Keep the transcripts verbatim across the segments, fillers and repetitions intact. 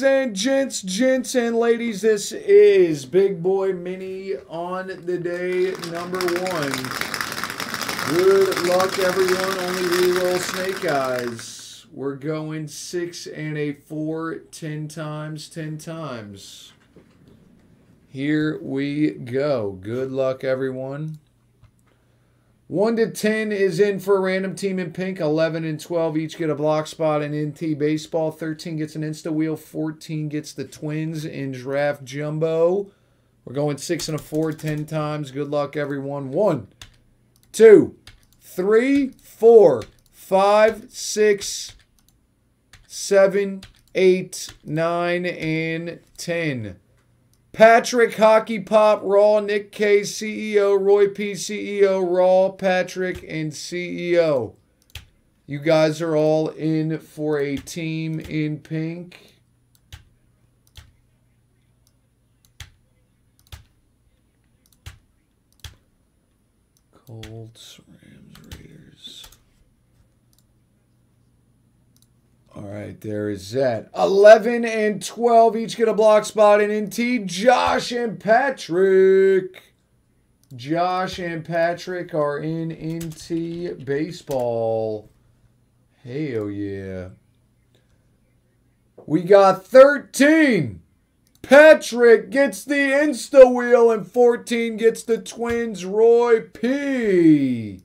Ladies and gents, gents and ladies, this is Big Boy Mini on the day number one. Good luck, everyone. Only reroll Snake Eyes. We're going six and a four, ten times, ten times. Here we go. Good luck, everyone. one to ten is in for a random team in pink. eleven and twelve each get a block spot in N T Baseball. thirteen gets an Insta Wheel. fourteen gets the Twins in Draft Jumbo. We're going six and a four, ten times. Good luck, everyone. one, two, three, four, five, six, seven, eight, nine, and ten. Patrick Hockey Pop Raw, Nick K C E O, Roy P C E O, Raw, Patrick, and C E O. You guys are all in for a team in pink. Colts, Rams, Raiders. All right, there is that. eleven and twelve each get a block spot in N T. Josh and Patrick. Josh and Patrick are in N T Baseball. Hell yeah. We got thirteen. Patrick gets the Insta Wheel, and fourteen gets the Twins, Roy P.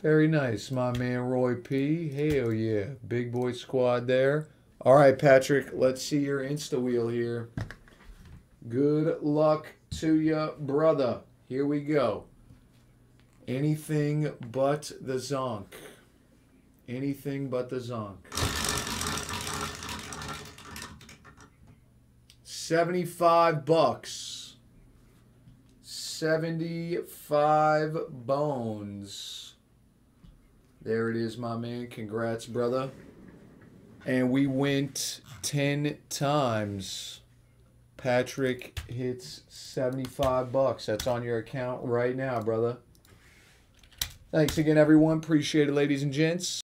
Very nice, my man Roy P. Hell yeah. Big boy squad there. All right, Patrick, let's see your Insta Wheel here. Good luck to ya, brother. Here we go. Anything but the zonk. Anything but the zonk. seventy-five bucks. seventy-five bones. There it is, my man. Congrats, brother. And we went ten times. Patrick hits seventy-five bucks. That's on your account right now, brother. Thanks again, everyone. Appreciate it, ladies and gents.